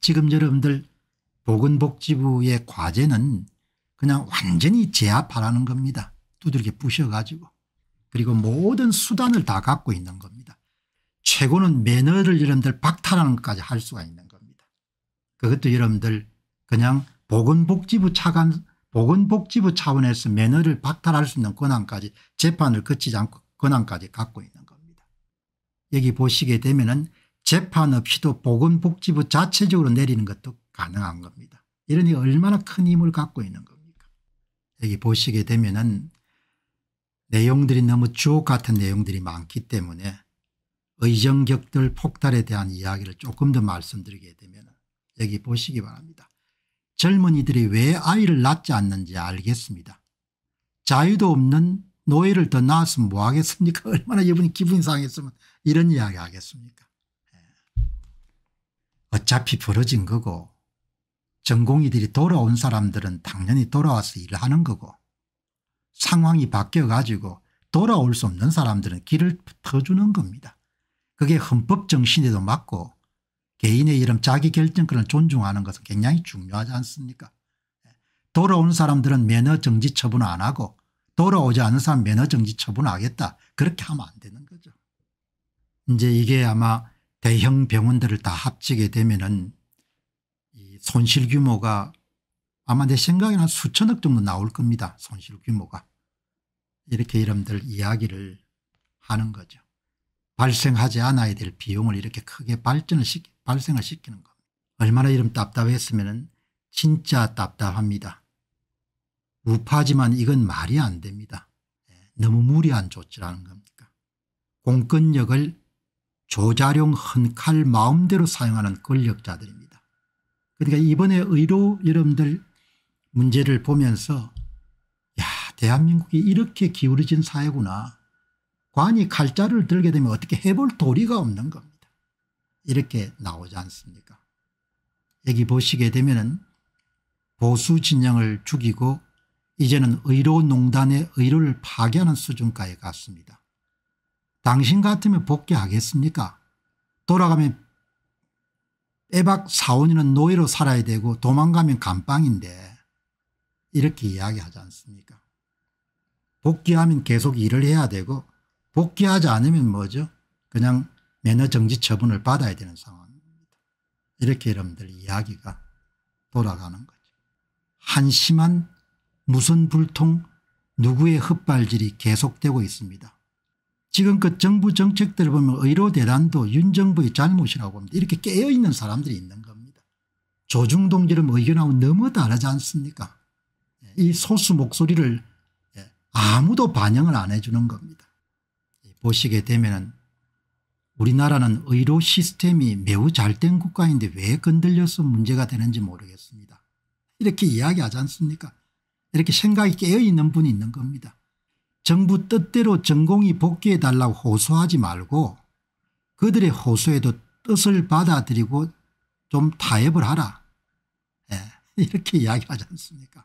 지금 여러분들 보건복지부의 과제는 그냥 완전히 제압하라는 겁니다. 두들겨 부셔가지고. 그리고 모든 수단을 다 갖고 있는 겁니다. 최고는 매너를 여러분들 박탈하는 것까지 할 수가 있는 겁니다. 그것도 여러분들 그냥 보건복지부 차원에서 매너를 박탈할 수 있는 권한까지, 재판을 거치지 않고 권한까지 갖고 있는 겁니다. 여기 보시게 되면은 재판 없이도 보건복지부 자체적으로 내리는 것도 가능한 겁니다. 이러니 얼마나 큰 힘을 갖고 있는 겁니까? 여기 보시게 되면은 내용들이 너무 주옥 같은 내용들이 많기 때문에 의정격들 폭달에 대한 이야기를 조금 더 말씀드리게 되면, 여기 보시기 바랍니다. 젊은이들이 왜 아이를 낳지 않는지 알겠습니다. 자유도 없는 노예를 더 낳았으면 뭐 하겠습니까? 얼마나 이분이 기분이 상했으면 이런 이야기 하겠습니까? 어차피 벌어진 거고, 전공의들이 돌아온 사람들은 당연히 돌아와서 일하는 거고, 상황이 바뀌어가지고 돌아올 수 없는 사람들은 길을 터주는 겁니다. 그게 헌법 정신에도 맞고, 개인의 이름 자기결정권을 존중하는 것은 굉장히 중요하지 않습니까? 돌아온 사람들은 매너정지 처분 안 하고, 돌아오지 않은 사람 매너정지 처분하겠다, 그렇게 하면 안 되는 거죠. 이제 이게 아마 대형 병원들을 다 합치게 되면은 이 손실 규모가 아마 내 생각에는 한 수천억 정도 나올 겁니다. 손실 규모가. 이렇게 여러분들 이야기를 하는 거죠. 발생하지 않아야 될 비용을 이렇게 크게 발생을 시키는 겁니다. 얼마나 이런 답답했으면 진짜 답답합니다. 우파지만 이건 말이 안 됩니다. 너무 무리한 조치라는 겁니까. 공권력을 조자룡 헌칼 마음대로 사용하는 권력자들입니다. 그러니까 이번에 의료 여러분들 문제를 보면서, 야, 대한민국이 이렇게 기울어진 사회구나. 관이 칼자루를 들게 되면 어떻게 해볼 도리가 없는 겁니다. 이렇게 나오지 않습니까? 여기 보시게 되면은 보수 진영을 죽이고 이제는 의료농단의 의료를 파괴하는 수준까지 갔습니다. 당신 같으면 복귀하겠습니까? 돌아가면 애박 4~5년은 노예로 살아야 되고 도망가면 감방인데, 이렇게 이야기하지 않습니까? 복귀하면 계속 일을 해야 되고, 복귀하지 않으면 뭐죠? 그냥 매너정지 처분을 받아야 되는 상황입니다. 이렇게 여러분들 이야기가 돌아가는 거죠. 한심한 무슨 불통, 누구의 헛발질이 계속되고 있습니다. 지금껏 정부 정책들을 보면 의료 대란도 윤 정부의 잘못이라고 합니다. 이렇게 깨어있는 사람들이 있는 겁니다. 조중동처럼 의견하고 너무 다르지 않습니까? 이 소수 목소리를 아무도 반영을 안 해주는 겁니다. 보시게 되면 우리나라는 의료 시스템이 매우 잘된 국가인데 왜 건들려서 문제가 되는지 모르겠습니다. 이렇게 이야기하지 않습니까? 이렇게 생각이 깨어있는 분이 있는 겁니다. 정부 뜻대로 전공이 복귀해달라고 호소하지 말고 그들의 호소에도 뜻을 받아들이고 좀 타협을 하라. 이렇게 이야기하지 않습니까?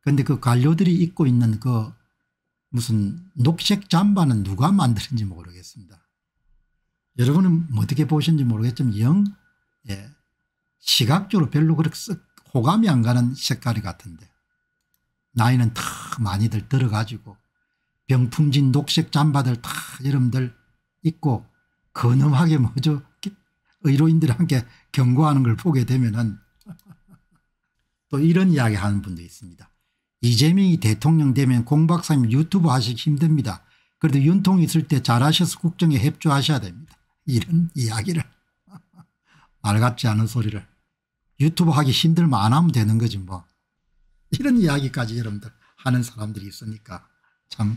그런데 그 관료들이 입고 있는 그 무슨 녹색 잠바는 누가 만드는지 모르겠습니다. 여러분은 어떻게 보시는지 모르겠지만 시각적으로 별로 그렇게 호감이 안 가는 색깔이 같은데, 나이는 다 많이들 들어가지고 병풍진 녹색 잠바들 다 여러분들 입고 거놈하게 뭐죠, 의료인들한테 경고하는 걸 보게 되면은 또 이런 이야기 하는 분도 있습니다. 이재명이 대통령 되면 공박사님 유튜브 하시기 힘듭니다. 그래도 윤통이 있을 때 잘하셔서 국정에 협조하셔야 됩니다. 이런 이야기를 말 같지 않은 소리를 유튜브 하기 힘들면 안 하면 되는 거지 뭐. 이런 이야기까지 여러분들 하는 사람들이 있으니까 참.